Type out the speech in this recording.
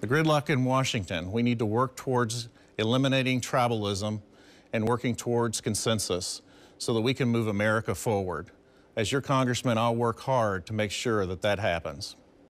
The gridlock in Washington, we need to work towards eliminating tribalism and working towards consensus so that we can move America forward. As your congressman, I'll work hard to make sure that that happens.